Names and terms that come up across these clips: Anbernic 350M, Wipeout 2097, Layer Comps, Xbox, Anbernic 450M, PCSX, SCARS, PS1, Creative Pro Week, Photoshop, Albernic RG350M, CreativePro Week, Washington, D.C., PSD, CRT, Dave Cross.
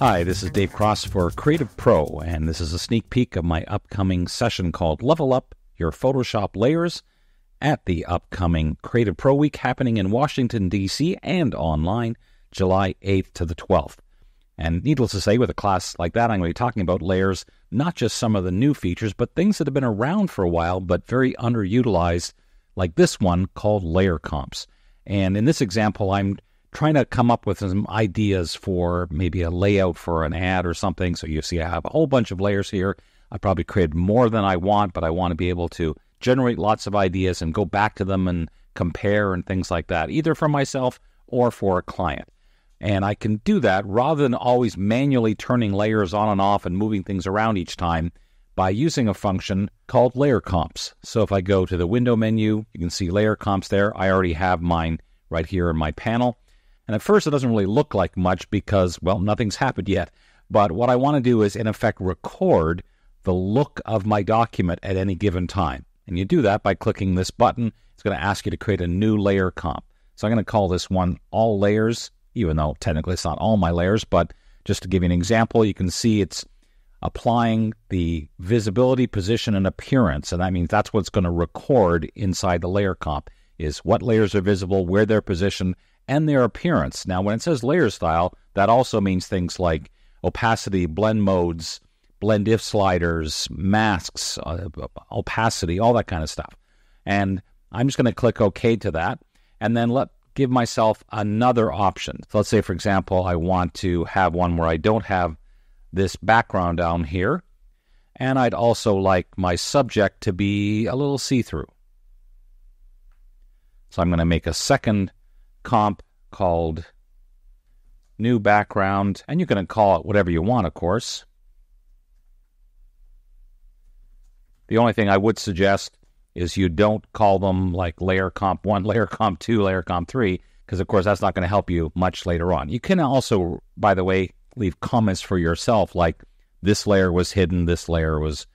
Hi, this is Dave Cross for Creative Pro, and this is a sneak peek of my upcoming session called Level Up Your Photoshop Layers at the upcoming Creative Pro Week happening in Washington, D.C. and online July 8th to the 12th. And needless to say, with a class like that, I'm going to be talking about layers, not just some of the new features, but things that have been around for a while but very underutilized, like this one called Layer Comps. And in this example, I'm trying to come up with some ideas for maybe a layout for an ad or something. So you see I have a whole bunch of layers here. I probably created more than I want, but I want to be able to generate lots of ideas and go back to them and compare and things like that, either for myself or for a client. And I can do that rather than always manually turning layers on and off and moving things around each time by using a function called Layer Comps. So if I go to the window menu, you can see Layer Comps there. I already have mine right here in my panel. And at first, it doesn't really look like much because, well, nothing's happened yet. But what I want to do is, in effect, record the look of my document at any given time. And you do that by clicking this button. It's going to ask you to create a new layer comp. So I'm going to call this one All Layers, even though technically it's not all my layers. But just to give you an example, you can see it's applying the visibility, position, and appearance. And that means that's what's going to record inside the layer comp, is what layers are visible, where they're positioned, and their appearance. Now, when it says layer style, that also means things like opacity, blend modes, blend if sliders, masks, opacity, all that kind of stuff. And I'm just going to click OK to that, and then give myself another option. So let's say, for example, I want to have one where I don't have this background down here, and I'd also like my subject to be a little see-through. So I'm going to make a second comp called new background, and you can call it whatever you want, of course. The only thing I would suggest is you don't call them like layer comp 1, layer comp 2, layer comp 3, because of course that's not going to help you much later on. You can also, by the way, leave comments for yourself, like this layer was hidden, this layer was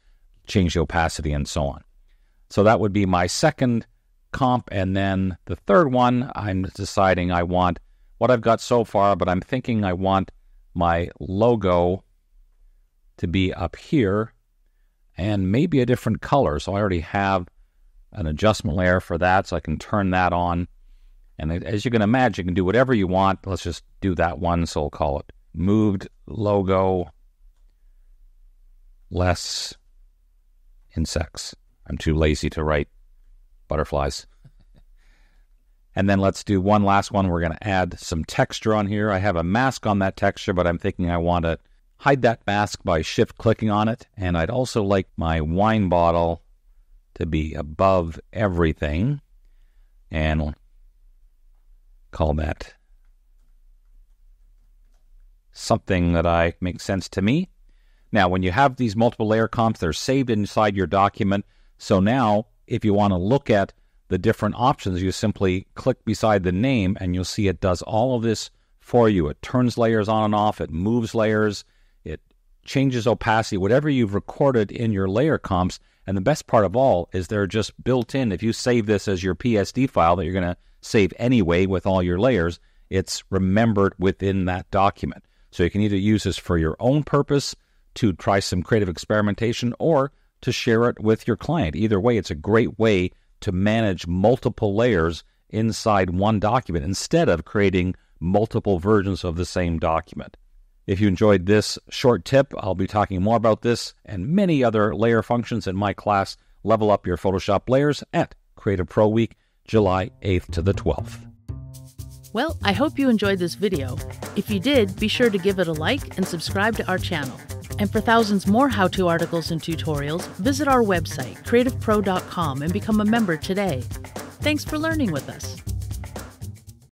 changed the opacity, and so on. So that would be my second comp, and then the third one, I'm deciding I want what I've got so far, but I'm thinking I want my logo to be up here and maybe a different color. So I already have an adjustment layer for that, so I can turn that on. And as you can imagine, you can do whatever you want. Let's just do that one, so we'll call it moved logo less insects. I'm too lazy to write butterflies. And then let's do one last one. We're going to add some texture on here. I have a mask on that texture, but I'm thinking I want to hide that mask by shift clicking on it. And I'd also like my wine bottle to be above everything. And we'll call that something that I makes sense to me. Now, when you have these multiple layer comps, they're saved inside your document. So now, if you want to look at the different options, you simply click beside the name and you'll see it does all of this for you. It turns layers on and off. It moves layers. It changes opacity, whatever you've recorded in your layer comps. And the best part of all is they're just built in. If you save this as your PSD file that you're going to save anyway with all your layers, it's remembered within that document. So you can either use this for your own purpose to try some creative experimentation or to share it with your client. Either way, it's a great way to manage multiple layers inside one document instead of creating multiple versions of the same document. If you enjoyed this short tip, I'll be talking more about this and many other layer functions in my class, Level Up Your Photoshop Layers at Creative Pro Week, July 8th to the 12th. Well, I hope you enjoyed this video. If you did, be sure to give it a like and subscribe to our channel. And for thousands more how-to articles and tutorials, visit our website, creativepro.com, and become a member today. Thanks for learning with us.